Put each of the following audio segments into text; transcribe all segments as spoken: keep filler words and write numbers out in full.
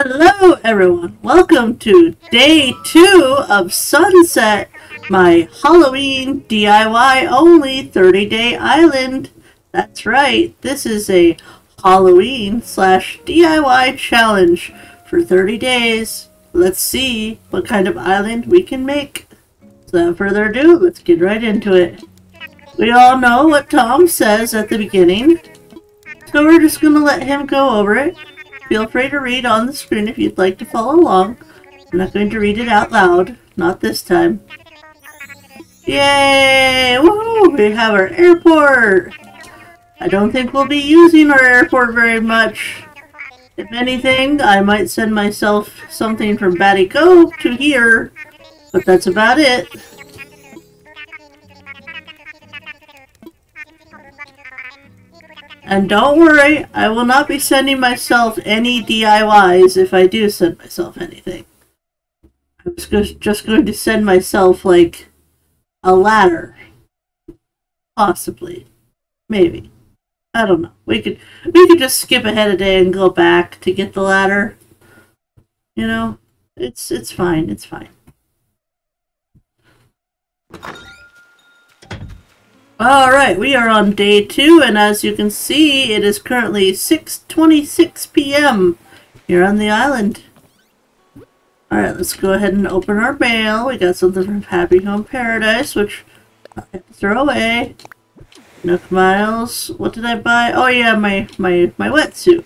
Hello everyone, welcome to day two of Sunset, my Halloween D I Y only thirty day island. That's right, this is a Halloween slash D I Y challenge for thirty days. Let's see what kind of island we can make. Without further ado, let's get right into it. We all know what Tom says at the beginning, so we're just gonna let him go over it. Feel free to read on the screen if you'd like to follow along. I'm not going to read it out loud. Not this time. Yay! Woohoo! We have our airport! I don't think we'll be using our airport very much. If anything, I might send myself something from Batty Cove to here. But that's about it. And don't worry, I will not be sending myself any D I Ys if I do send myself anything. I'm just going to send myself, like, a ladder. Possibly. Maybe. I don't know. We could, we could just skip ahead a day and go back to get the ladder. You know? It's, it's fine. It's fine. Alright, we are on day two, and as you can see, it is currently six twenty-six p m here on the island. Alright, let's go ahead and open our mail. We got something from Happy Home Paradise, which I have to throw away. Nook Miles. What did I buy? Oh yeah, my, my, my wetsuit.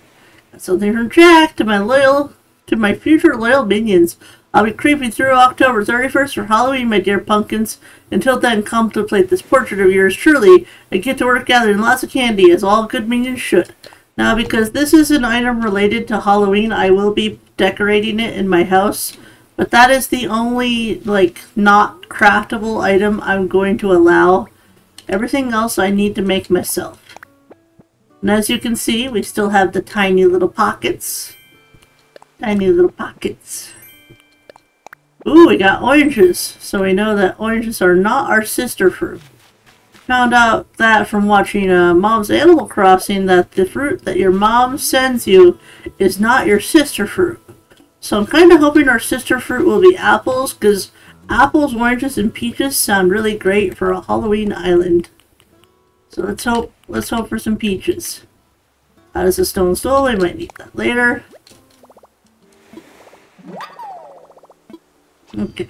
Got something from Jack to my loyal, to my future loyal minions. I'll be creeping through October thirty-first for Halloween, my dear pumpkins. Until then, contemplate this portrait of yours, surely, and get to work gathering lots of candy, as all good minions should. Now, because this is an item related to Halloween, I will be decorating it in my house. But that is the only, like, not craftable item I'm going to allow. Everything else I need to make myself. And as you can see, we still have the tiny little pockets. Tiny little pockets. Ooh, we got oranges, so we know that oranges are not our sister fruit. Found out that from watching uh, Mom's Animal Crossing that the fruit that your mom sends you is not your sister fruit. So I'm kind of hoping our sister fruit will be apples, because apples, oranges, and peaches sound really great for a Halloween island. So let's hope, let's hope for some peaches. That is a stone stole, we might need that later. Okay.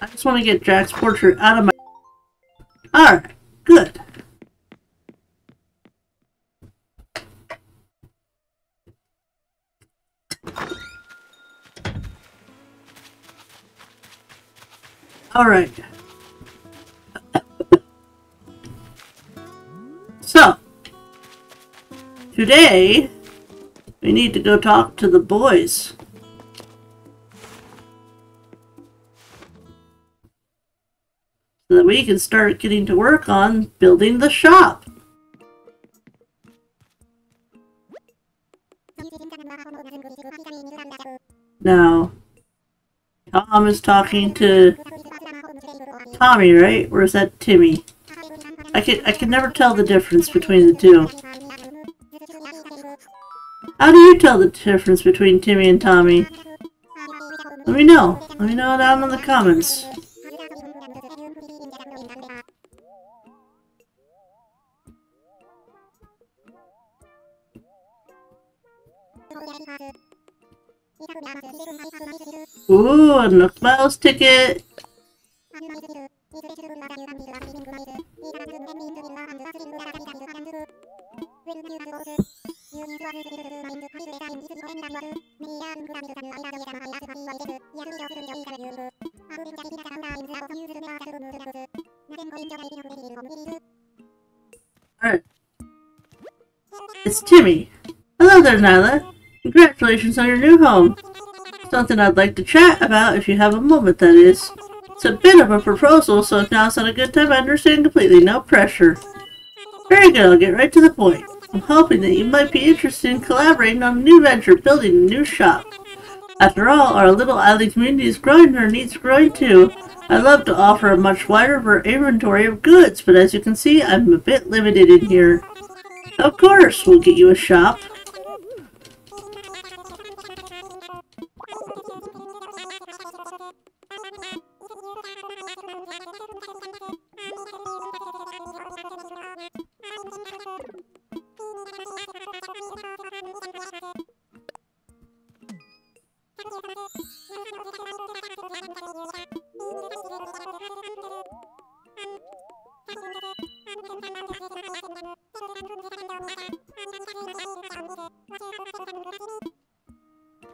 I just want to get Jack's portrait out of my... Alright, good. Alright. So, today, we need to go talk to the boys. So that we can start getting to work on building the shop. Now, Tom is talking to Tommy, right? Or is that Timmy? I can I can never tell the difference between the two. How do you tell the difference between Timmy and Tommy? Let me know. Let me know down in the comments. Ooh, a Nook Miles ticket! Alright. It's Timmy. Hello there, Nyla. Congratulations on your new home. Something I'd like to chat about if you have a moment, that is. It's a bit of a proposal, so if now's not a good time, I understand completely. No pressure. Very good, I'll get right to the point. I'm hoping that you might be interested in collaborating on a new venture, building a new shop. After all, our little island community is growing and our needs growing too. I'd love to offer a much wider inventory of goods, but as you can see, I'm a bit limited in here. Of course, we'll get you a shop.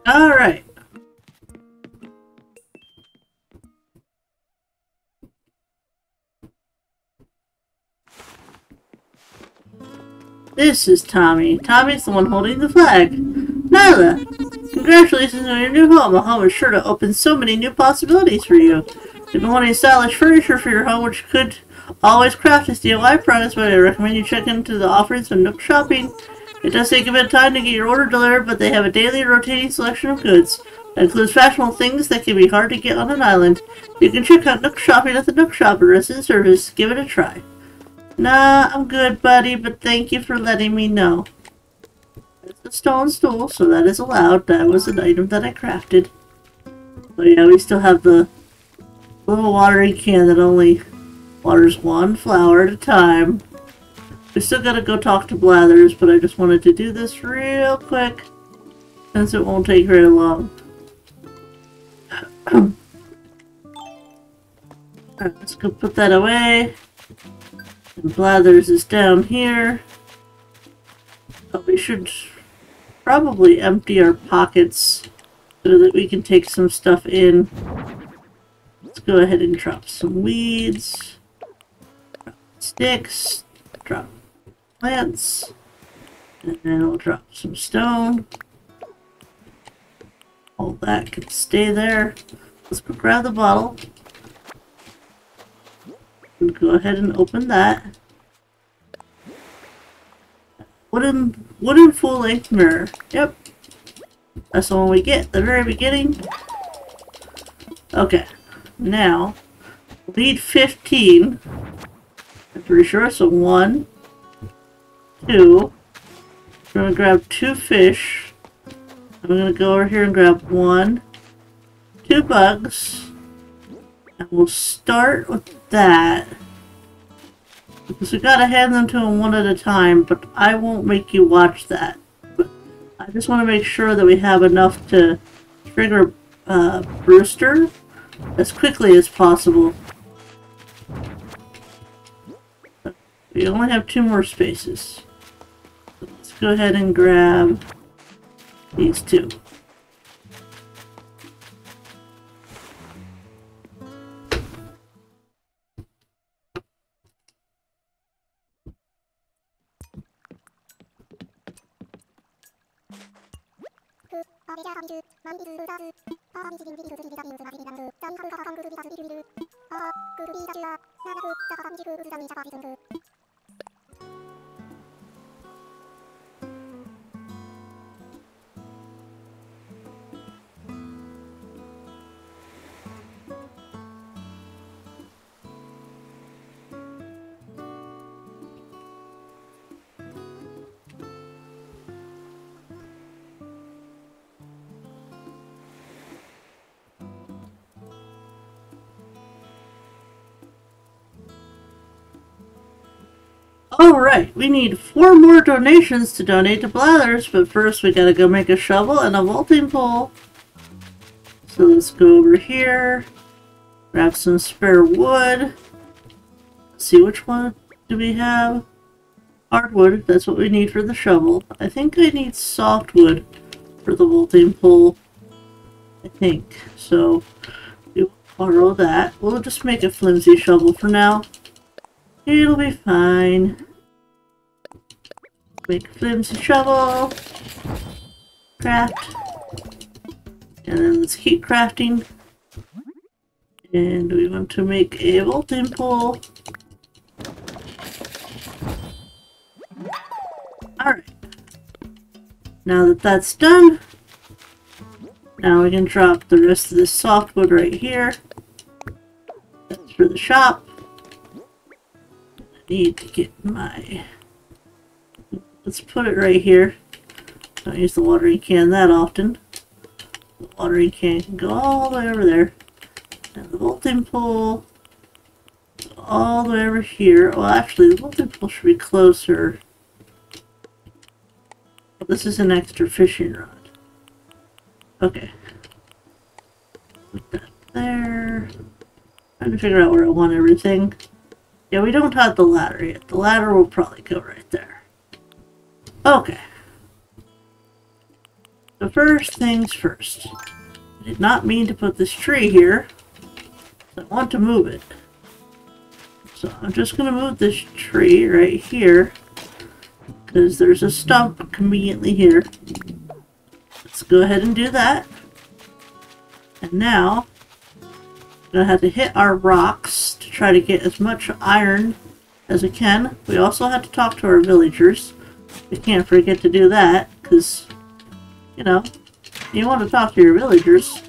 All right. This is Tommy. Tommy's the one holding the flag. Nyla, congratulations on your new home. A home is sure to open so many new possibilities for you. You've been wanting stylish furniture for your home, which you could always craft as D I Y products, but I recommend you check into the offerings of Nook Shopping. It does take a bit of time to get your order delivered, but they have a daily rotating selection of goods that includes fashionable things that can be hard to get on an island. You can check out Nook Shopping at the Nook Shop address in service. Give it a try. Nah, I'm good, buddy, but thank you for letting me know. It's a stone stool, so that is allowed. That was an item that I crafted. But yeah, we still have the little watering can that only waters one flower at a time. We still gotta go talk to Blathers, but I just wanted to do this real quick since it won't take very long. Alright, let's go put that away. And Blathers is down here. But we should probably empty our pockets so that we can take some stuff in. Let's go ahead and drop some weeds, drop sticks, drop plants, and then we'll drop some stone. All that can stay there. Let's go grab the bottle and go ahead and open that. Wooden, wooden full-length mirror. Yep, that's the one we get at the very beginning. Okay, now we need fifteen. I'm pretty sure. So one, two. We're gonna grab two fish. I'm gonna go over here and grab one, two bugs, and we'll start with that. Because we gotta hand them to him one at a time, but I won't make you watch that. But I just want to make sure that we have enough to trigger uh, Brewster as quickly as possible. We only have two more spaces. So let's go ahead and grab these two. Alright, we need four more donations to donate to Blathers, but first we gotta go make a shovel and a vaulting pole. So let's go over here, grab some spare wood, see which one do we have. Hardwood, that's what we need for the shovel. I think I need softwood for the vaulting pole, I think. So we'll borrow that. We'll just make a flimsy shovel for now. It'll be fine. Make flimsy shovel. Craft. And then let's keep crafting. And we want to make a vaulting pole. Alright. Now that that's done, now we can drop the rest of this softwood right here. That's for the shop. Need to get my... Let's put it right here. Don't use the watering can that often. The watering can can go all the way over there. And the vaulting pole all the way over here. Well, actually, the vaulting pole should be closer. This is an extra fishing rod. Okay. Put that there. Trying to figure out where I want everything. Yeah, we don't have the ladder yet. The ladder will probably go right there. Okay. So first things first. I did not mean to put this tree here. I want to move it. So I'm just going to move this tree right here. Because there's a stump conveniently here. Let's go ahead and do that. And now, I'm going to have to hit our rocks to try to get as much iron as I can. We also have to talk to our villagers. We can't forget to do that, because, you know, you want to talk to your villagers.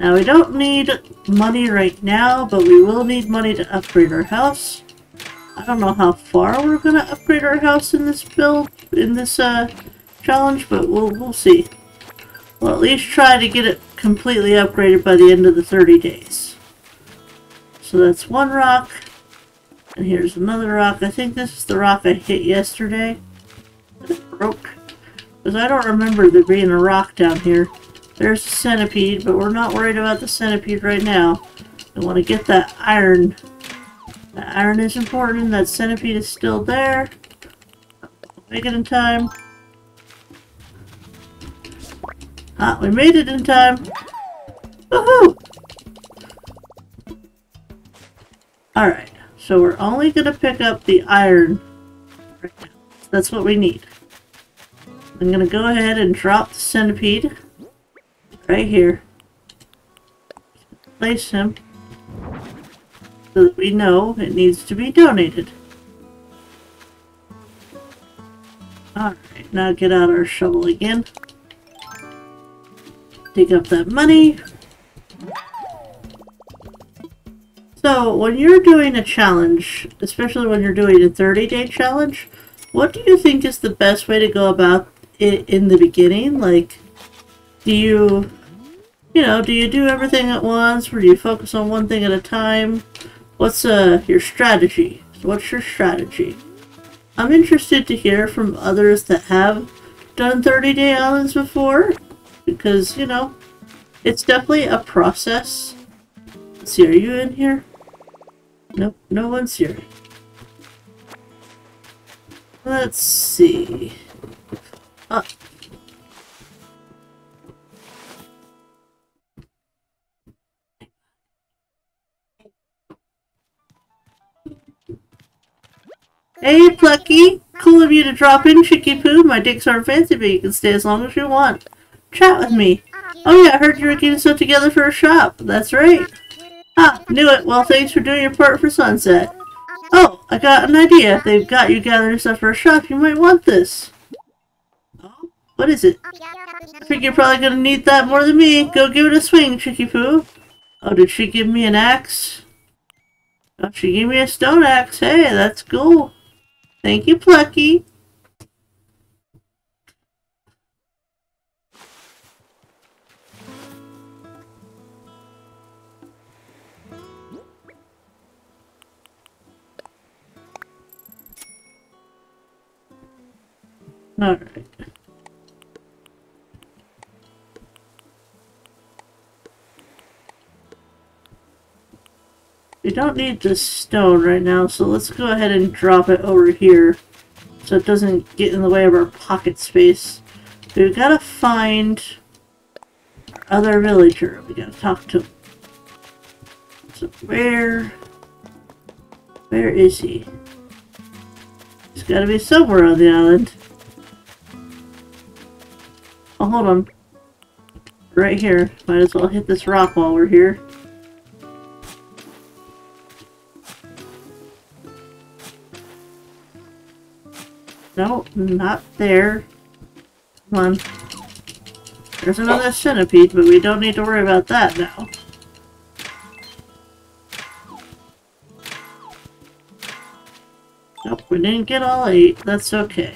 Now, we don't need money right now, but we will need money to upgrade our house. I don't know how far we're going to upgrade our house in this build, in this uh, challenge, but we'll, we'll see. We'll at least try to get it completely upgraded by the end of the thirty days. So that's one rock, and here's another rock. I think this is the rock I hit yesterday. It broke, because I don't remember there being a rock down here. There's a centipede, but we're not worried about the centipede right now. I want to get that iron. That iron is important. That centipede is still there. Make it in time. Ah, we made it in time. Woohoo! Alright, so we're only going to pick up the iron right now. That's what we need. I'm going to go ahead and drop the centipede right here. Place him so that we know it needs to be donated. Alright, now get out our shovel again. Dig up that money. So, when you're doing a challenge, especially when you're doing a thirty-day challenge, what do you think is the best way to go about it in the beginning? Like, do you, you know, do you do everything at once, or do you focus on one thing at a time? What's uh, your strategy? So what's your strategy? I'm interested to hear from others that have done thirty-day islands before, because, you know, it's definitely a process. Let's see, are you in here? Nope, no one's here. Let's see. Ah. Hey, Plucky! Cool of you to drop in, Chicky-Poo. My digs aren't fancy, but you can stay as long as you want. Chat with me. Oh yeah, I heard you were getting stuff together for a shop. That's right. Ah, knew it. Well, thanks for doing your part for Sunset. Oh, I got an idea. They've got you gathering stuff for a shop. You might want this. Oh, what is it? I think you're probably going to need that more than me. Go give it a swing, Chicky-Poo. Oh, did she give me an axe? Oh, she gave me a stone axe. Hey, that's cool. Thank you, Plucky. Alright. We don't need this stone right now, so let's go ahead and drop it over here so it doesn't get in the way of our pocket space. We've got to find our other villager. We've got to talk to him. So where... where is he? He's got to be somewhere on the island. Oh, hold on. Right here. Might as well hit this rock while we're here. No, not there. Come on. There's another centipede, but we don't need to worry about that now. Nope, we didn't get all eight. That's okay.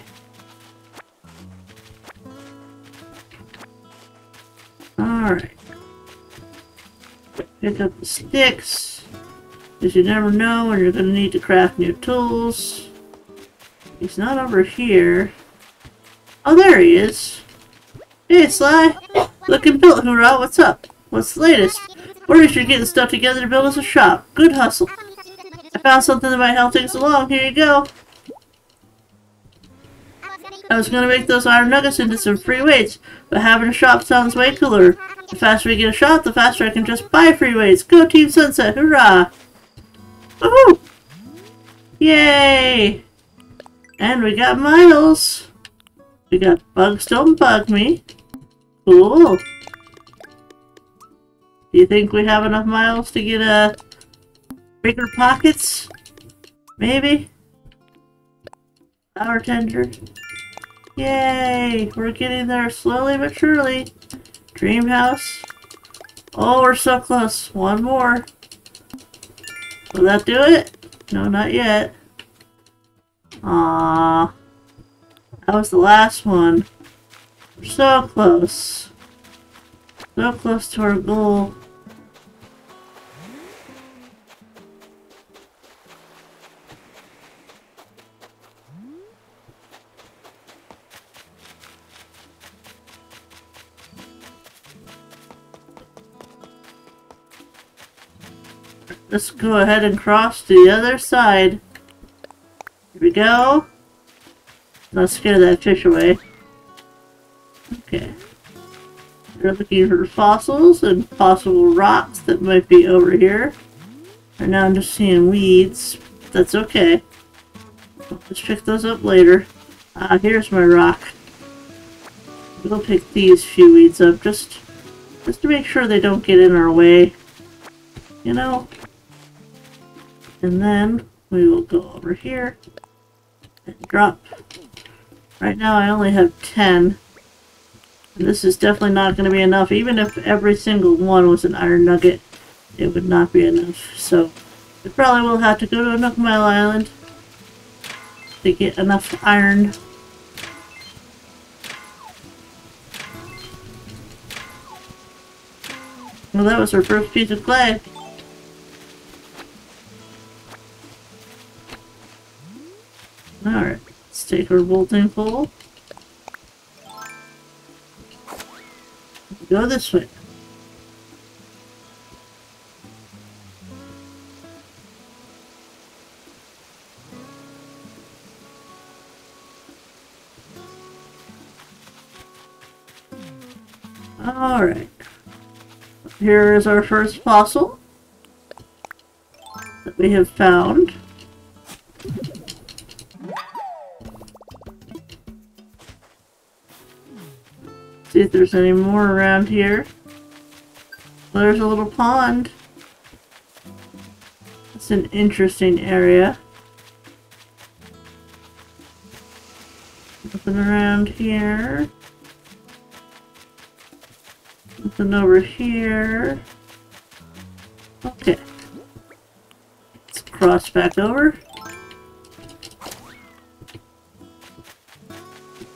Alright. Pick up the sticks, because you never know when you're going to need to craft new tools. He's not over here. Oh, there he is. Hey, Sly. Looking built, hoorah. What's up? What's the latest? Or we should get the stuff together to build us a shop. Good hustle. I found something that might help take us along. Here you go. I was going to make those iron nuggets into some free weights, but having a shop sounds way cooler. The faster we get a shop, the faster I can just buy free weights. Go Team Sunset, hurrah! Woohoo! Yay! And we got Miles! We got Bugs Don't Bug Me. Cool! Do you think we have enough Miles to get uh, bigger pockets? Maybe? Power tender. Yay! We're getting there slowly but surely. Dream house. Oh, we're so close. One more. Will that do it? No, not yet. Aww. That was the last one. We're so close. So close to our goal. Let's go ahead and cross to the other side. Here we go. Let's scare that fish away. Okay. We're looking for fossils and possible rocks that might be over here. Right now I'm just seeing weeds. That's okay. Let's pick those up later. Ah, here's my rock. We'll pick these few weeds up just, just to make sure they don't get in our way. You know? And then we will go over here and drop. Right now I only have ten. And this is definitely not going to be enough. Even if every single one was an iron nugget, it would not be enough. So we probably will have to go to Nook Mile Island to get enough iron. Well, that was our first piece of clay. Alright, let's take our bolting pole. Go this way. Alright. Here is our first fossil that we have found. See if there's any more around here. Well, there's a little pond. It's an interesting area. Nothing around here. Nothing over here. Okay. Let's cross back over.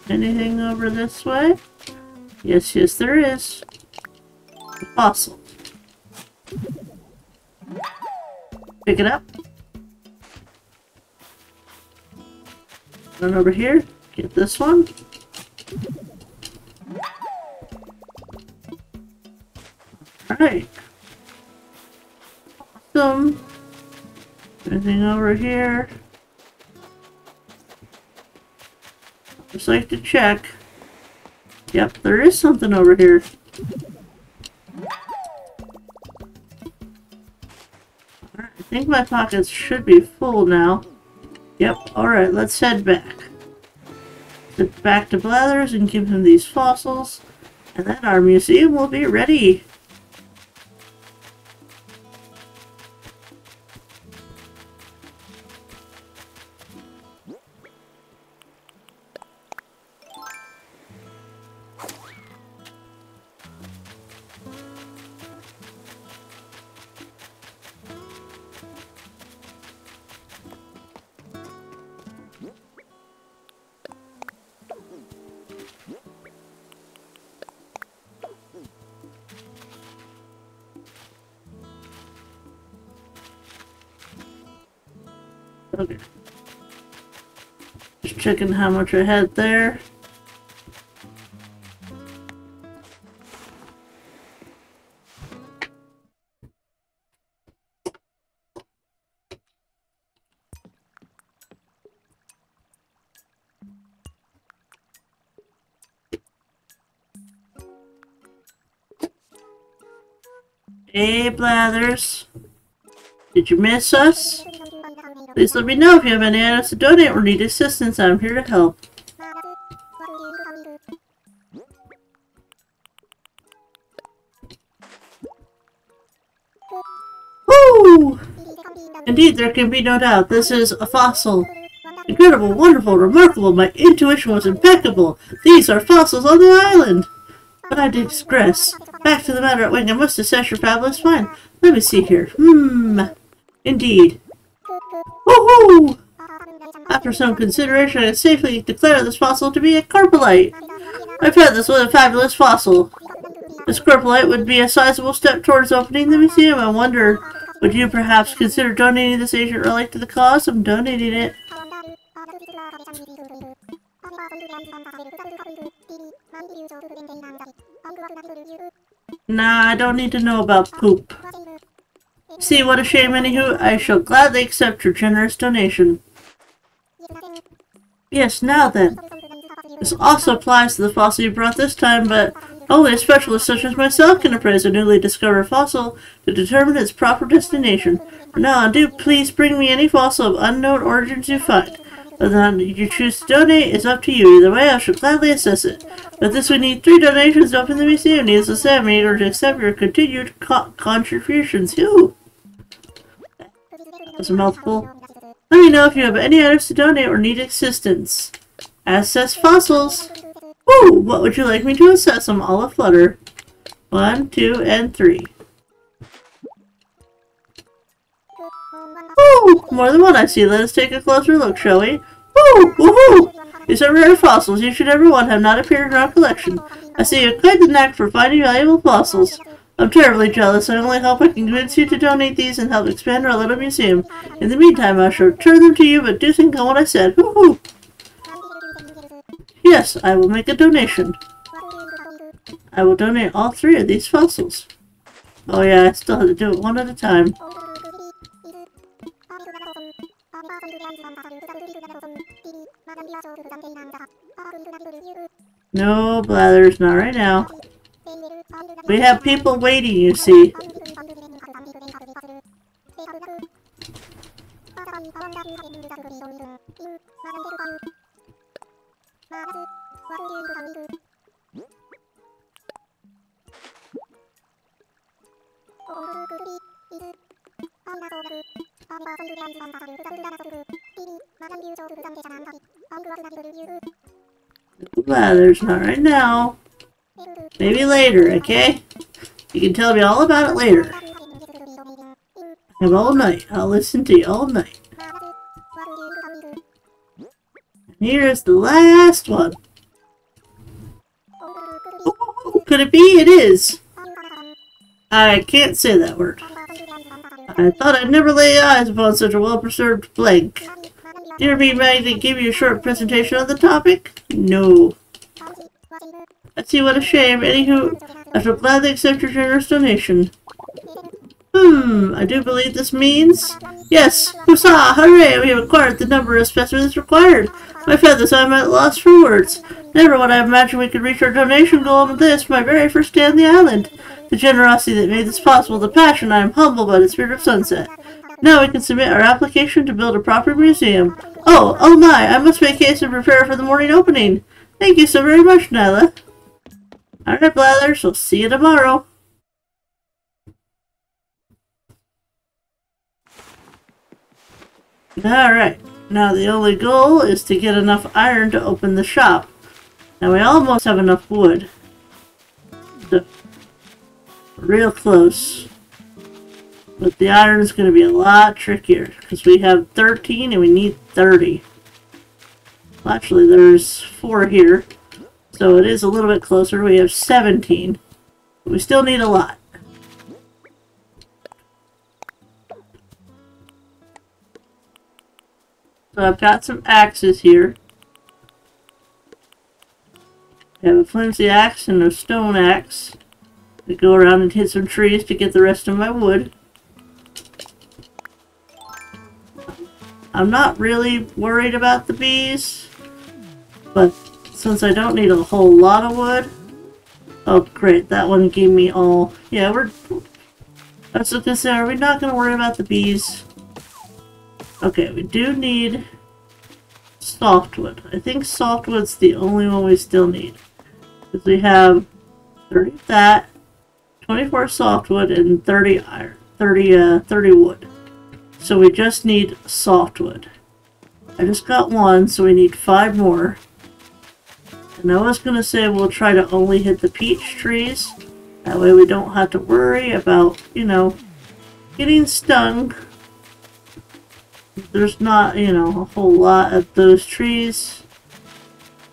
Anything over this way? Yes, yes, there is. A fossil. Pick it up. Run over here. Get this one. Alright. Awesome. Anything over here? Just like to check. Yep, there is something over here. Alright, I think my pockets should be full now. Yep, alright, let's head back. Head back to Blathers and give him these fossils, and then our museum will be ready. Okay. Just checking how much I had there. Hey, Blathers. Did you miss us? Please let me know if you have any items to donate or need assistance. I'm here to help. Woo! Indeed, there can be no doubt. This is a fossil. Incredible, wonderful, remarkable. My intuition was impeccable. These are fossils on the island. But I digress. Back to the matter at wing. I must assess your fabulous find. Let me see here. Hmm. Indeed. Woohoo! After some consideration, I safely declare this fossil to be a carpolite. I found this was a fabulous fossil. This carpolite would be a sizable step towards opening the museum. I wonder, would you perhaps consider donating this ancient relic to the cause? I'm donating it. Nah, I don't need to know about poop. See, what a shame, anywho. I shall gladly accept your generous donation. Yes, now then. This also applies to the fossil you brought this time, but only a specialist such as myself can appraise a newly discovered fossil to determine its proper destination. For now, do please bring me any fossil of unknown origins you find. Whether or not you choose to donate is up to you. Either way, I shall gladly assess it. With this, we need three donations to open the museum. Needs to say, I'm eager to accept your continued co contributions. Whew! That's a mouthful. Let me know if you have any items to donate or need assistance. Assess fossils. Woo! What would you like me to assess? I'm all aflutter. One, two, and three. Woo! More than one I see. Let us take a closer look, shall we? Woo! Woohoo! These are rare fossils. You should every one have not appeared in our collection. I see you've quite the knack for finding valuable fossils. I'm terribly jealous. I only hope I can convince you to donate these and help expand our little museum. In the meantime, I shall return them to you, but do think on what I said. Woohoo! Yes, I will make a donation. I will donate all three of these fossils. Oh yeah, I still have to do it one at a time. No, Blathers, not right now. We have people waiting, you see. Blathers, not right now. Maybe later, okay? You can tell me all about it later. I have all night. I'll listen to you all night. Here is the last one. Oh, could it be? It is. I can't say that word. I thought I'd never lay eyes upon such a well-preserved blank. Dear me, might I give you a short presentation on the topic? No. I see, what a shame. Anywho, I shall gladly accept your generous donation. Hmm, I do believe this means... Yes! Huzzah! Hooray! We have acquired the number of specimens required! My feathers, I'm at loss for words. Never would I imagine we could reach our donation goal on this, my very first day on the island. The generosity that made this possible, the passion, I am humbled by the spirit of Sunset. Now we can submit our application to build a proper museum. Oh, oh my! I must make haste and prepare for the morning opening! Thank you so very much, Nyla. Alright, Blathers, we'll see you tomorrow. Alright, now the only goal is to get enough iron to open the shop. Now we almost have enough wood. So, real close. But the iron is going to be a lot trickier, because we have thirteen and we need thirty. Well, actually there's four here, so it is a little bit closer. We have seventeen. We still need a lot. So I've got some axes here. I have a flimsy axe and a stone axe. I go around and hit some trees to get the rest of my wood. I'm not really worried about the bees, but since I don't need a whole lot of wood... Oh great, that one gave me all... Yeah, we're That's what this is. Are we not going to worry about the bees? Okay, we do need softwood. I think softwood's the only one we still need. Because we have thirty of that, twenty-four softwood, and thirty iron, thirty, uh, thirty wood. So we just need softwood. I just got one, so we need five more. And I was going to say we'll try to only hit the peach trees. That way we don't have to worry about, you know, getting stung. There's not, you know, a whole lot of those trees.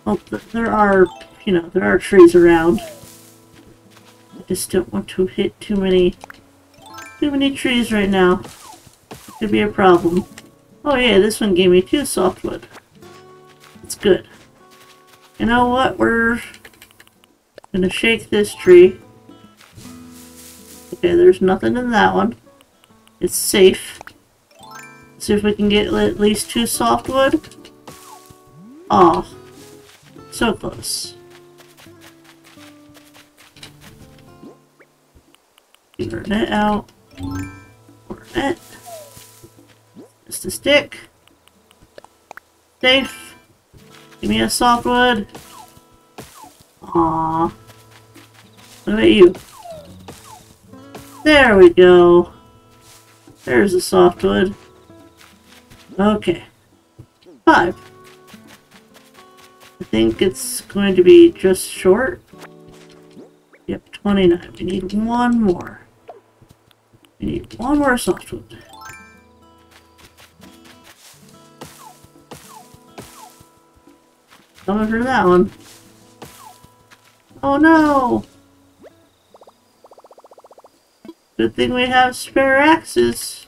Well, there are, you know, there are trees around. I just don't want to hit too many, too many trees right now. Could be a problem. Oh yeah, this one gave me two softwood. It's good. You know what? We're gonna shake this tree. Okay, there's nothing in that one. It's safe. Let's see if we can get at least two softwood. Aw. So close. Burn it out. Burn it. Just a stick. Safe. Give me a softwood. Aw. What about you? There we go. There's the softwood. Okay. Five. I think it's going to be just short. Yep, twenty-nine. We need one more. We need one more softwood. Coming for that one. Oh no! Good thing we have spare axes.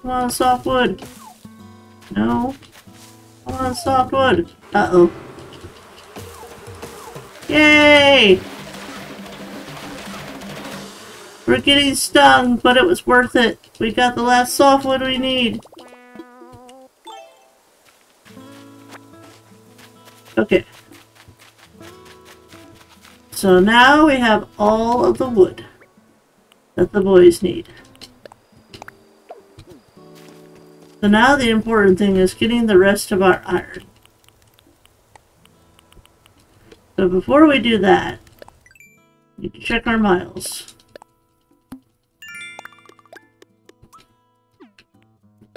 Come on, softwood. No. Come on, softwood. Uh-oh. Yay! We're getting stung, but it was worth it. We got the last softwood we need. Okay. So now we have all of the wood that the boys need. So now the important thing is getting the rest of our iron. So before we do that, we need to check our miles.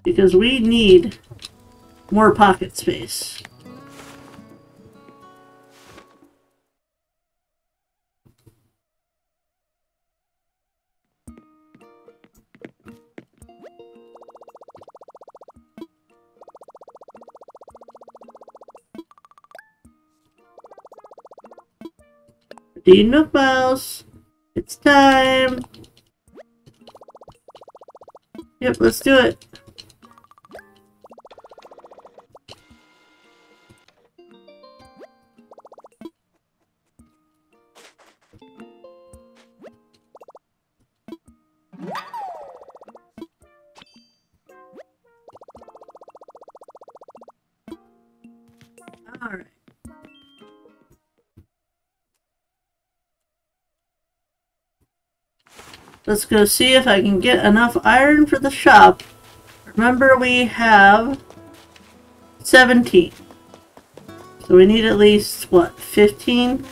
Because we need more pocket space. The Nook miles. It's time. Yep, let's do it. Let's go see if I can get enough iron for the shop. Remember, we have seventeen. So we need at least, what, fifteen?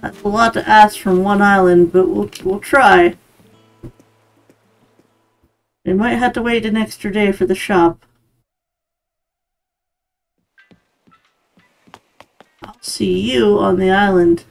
That's a lot to ask from one island, but we'll, we'll try. We might have to wait an extra day for the shop. I'll see you on the island.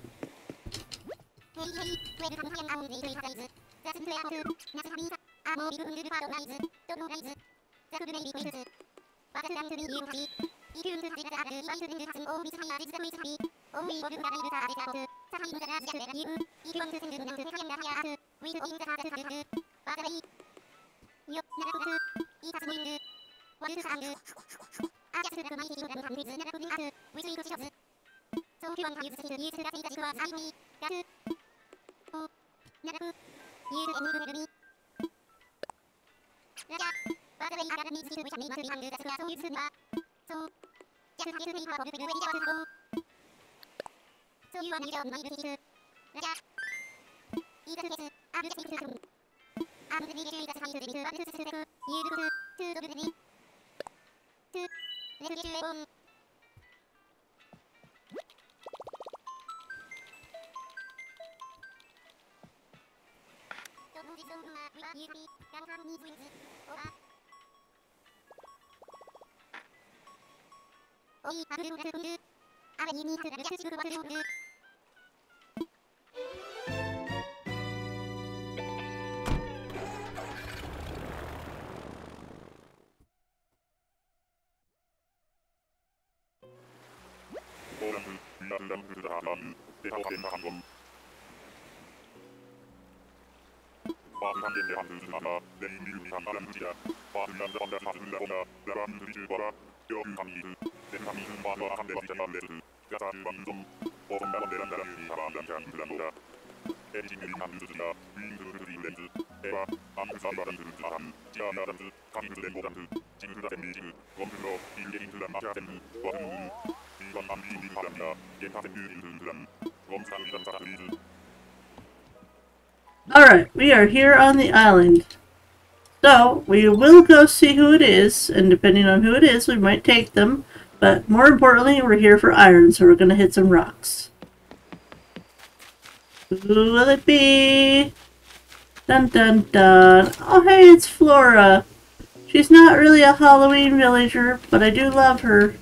Alright, we are here on the island. So, we will go see who it is, and depending on who it is, we might take them. But more importantly, we're here for iron, so we're going to hit some rocks. Who will it be? Dun dun dun. Oh hey, it's Flora. She's not really a Halloween villager, but I do love her.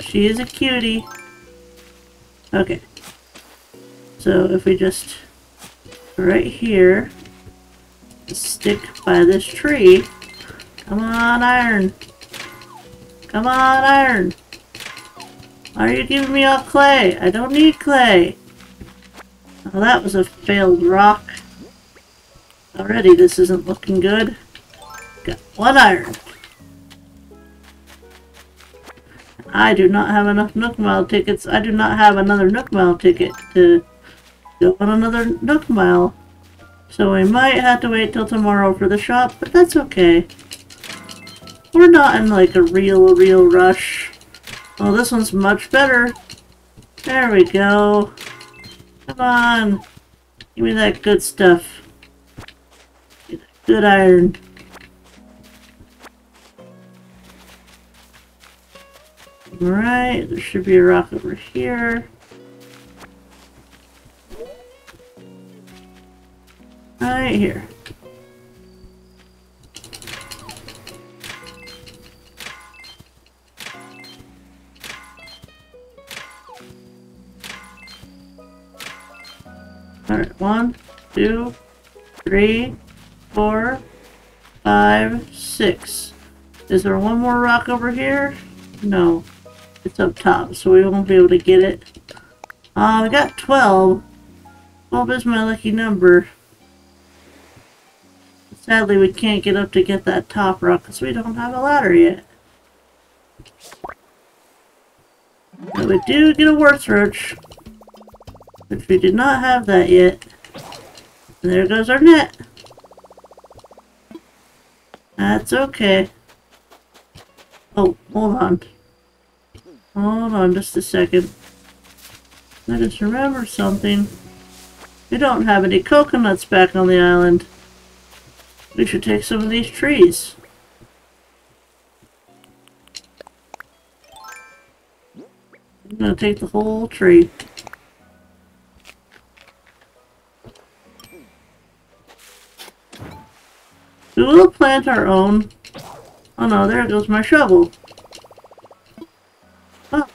She is a cutie. Okay. So if we just... right here. Stick by this tree. Come on, iron. Come on, iron. Why are you giving me all clay? I don't need clay. Well, that was a failed rock. Already this isn't looking good. Got one iron. I do not have enough Nook Mile tickets. I do not have another Nook Mile ticket to go on another Nook Mile. So we might have to wait till tomorrow for the shop, but that's okay. We're not in like a real, real rush. Oh, this one's much better. There we go. Come on. Give me that good stuff. Get that good iron. Alright, there should be a rock over here. Right here. Alright, one, two, three, four, five, six. Is there one more rock over here? No. It's up top, so we won't be able to get it. Uh, I got twelve. twelve is my lucky number. Sadly, we can't get up to get that top rock because we don't have a ladder yet. But we do get a warthroach, which we did not have that yet. And there goes our net. That's okay. Oh, hold on. Hold on just a second. I just remembered something. We don't have any coconuts back on the island. We should take some of these trees. I'm gonna take the whole tree. We will plant our own. Oh no, there goes my shovel. Oh.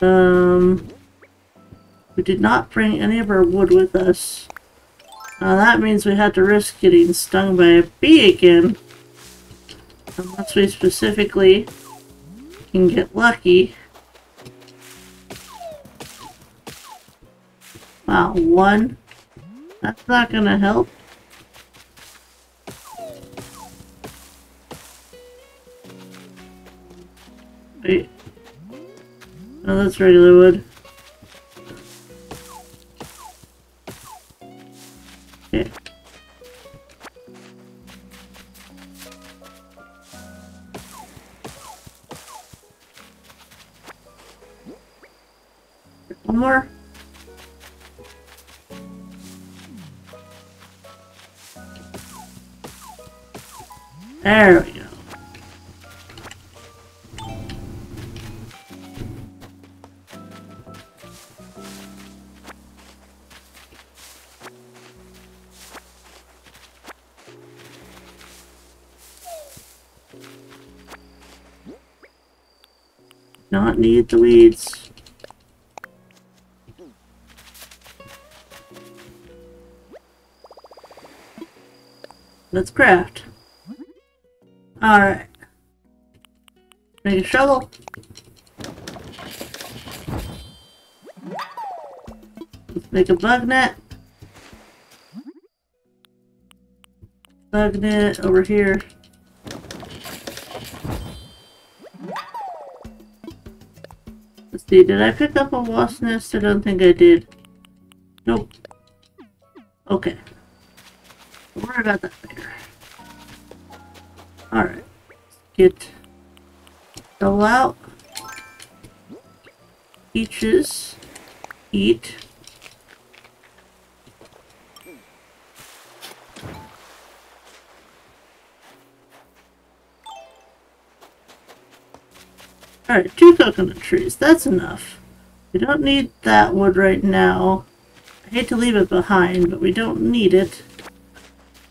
Um... We did not bring any of our wood with us. Now that means we had to risk getting stung by a bee again. Unless we specifically can get lucky. Wow, one. That's not gonna help. Wait. Oh, that's regular wood. Okay. One more. There we go. Not need the weeds. Let's craft. Alright. Make a shovel. Let's make a bug net. Bug net over here. Let's see, did I pick up a wasp nest? I don't think I did. Nope. Okay. Don't worry about that later. Alright, get all out. Peaches. Eat. Alright, two coconut trees. That's enough. We don't need that wood right now. I hate to leave it behind, but we don't need it.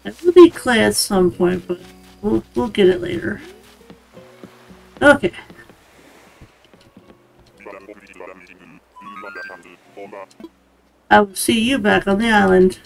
It will be clay at some point, but... We'll, we'll get it later. Okay. I will see you back on the island.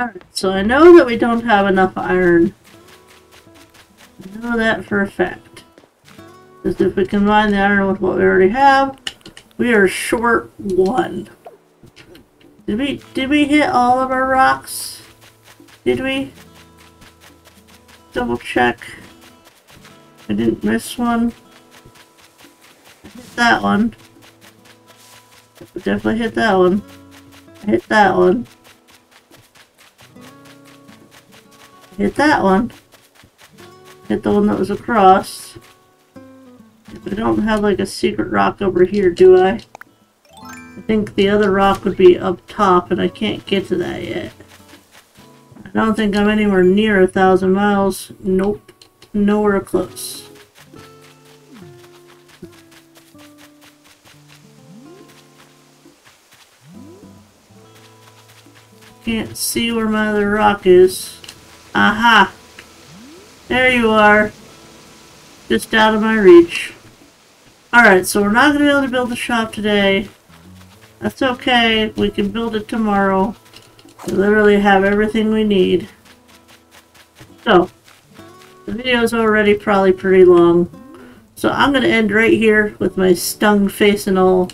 Alright, so I know that we don't have enough iron. I know that for a fact. Because if we combine the iron with what we already have, we are short one. Did we, did we hit all of our rocks? Did we? Double check. I didn't miss one. I hit that one. I definitely hit that one. I hit that one. Hit that one. Hit the one that was across. I don't have like a secret rock over here, do I? I think the other rock would be up top, and I can't get to that yet. I don't think I'm anywhere near a thousand miles. Nope. Nowhere close. Can't see where my other rock is. Aha! There you are. Just out of my reach. Alright, so we're not going to be able to build the shop today. That's okay. We can build it tomorrow. We literally have everything we need. So, the video is already probably pretty long. So I'm going to end right here with my stung face and all.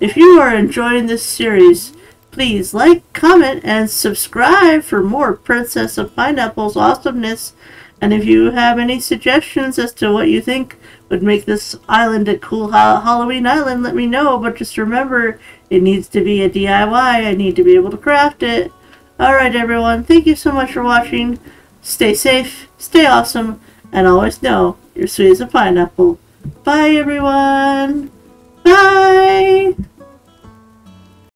If you are enjoying this series, please like, comment, and subscribe for more Princess of Pineapples awesomeness. And if you have any suggestions as to what you think would make this island a cool ha Halloween island, let me know. But just remember, it needs to be a D I Y. I need to be able to craft it. Alright everyone, thank you so much for watching. Stay safe, stay awesome, and always know, you're sweet as a pineapple. Bye everyone! Bye!